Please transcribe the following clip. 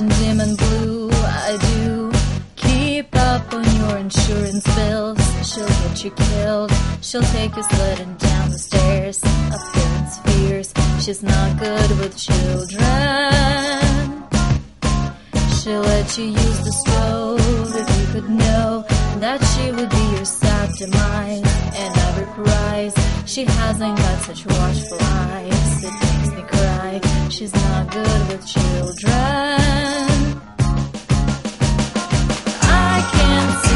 and dim and blue, I do. Keep up on your insurance bills. She'll get you killed. She'll take you sledding down the stairs. Appearance fears. She's not good with children. She'll let you use the stove. If you could know that she would be your sad demise. And every prize, she hasn't got such watchful eyes. It makes me cry. She's not good with children. I can't see.